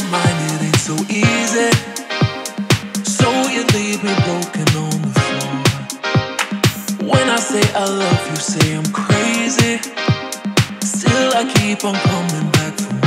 your mind, it ain't so easy. So you leave me broken on the floor. When I say I love you, say I'm crazy. Still I keep on coming back for more.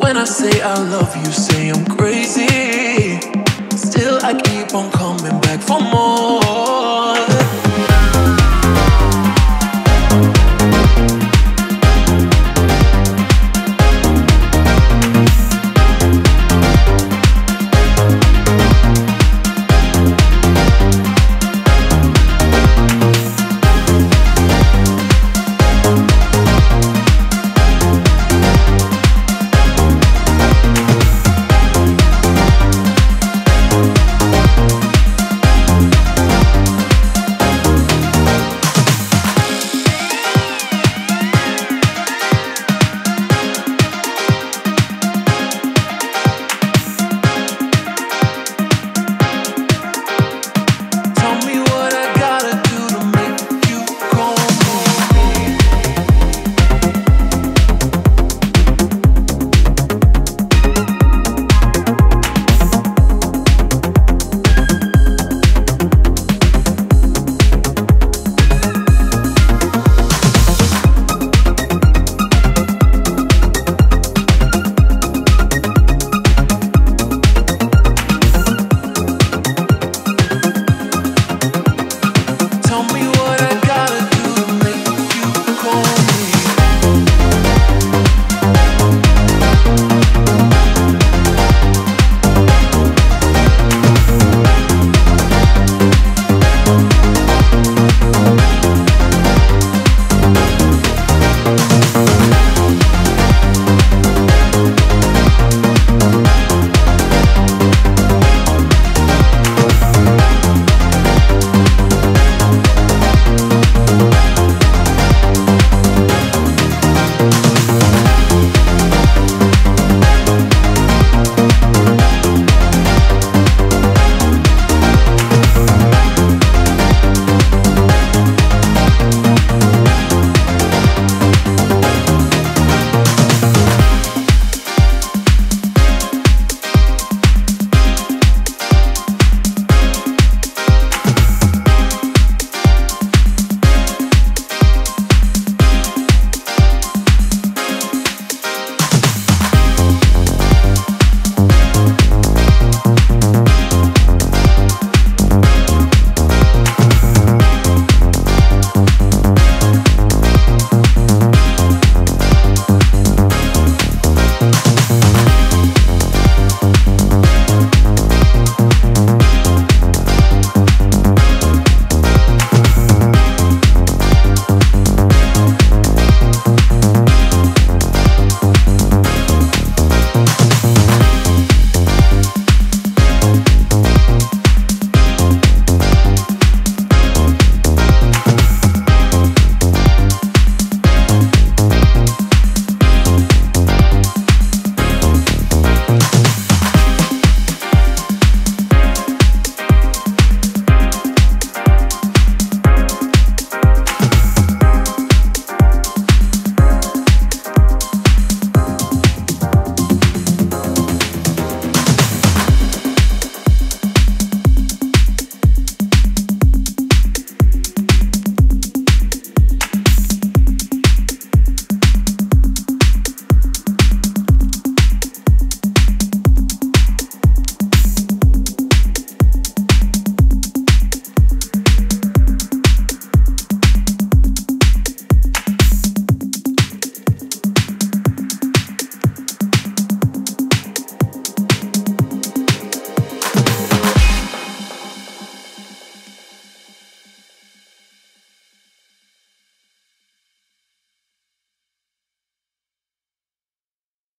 When I say I love you, say I'm crazy. Still I keep on coming back.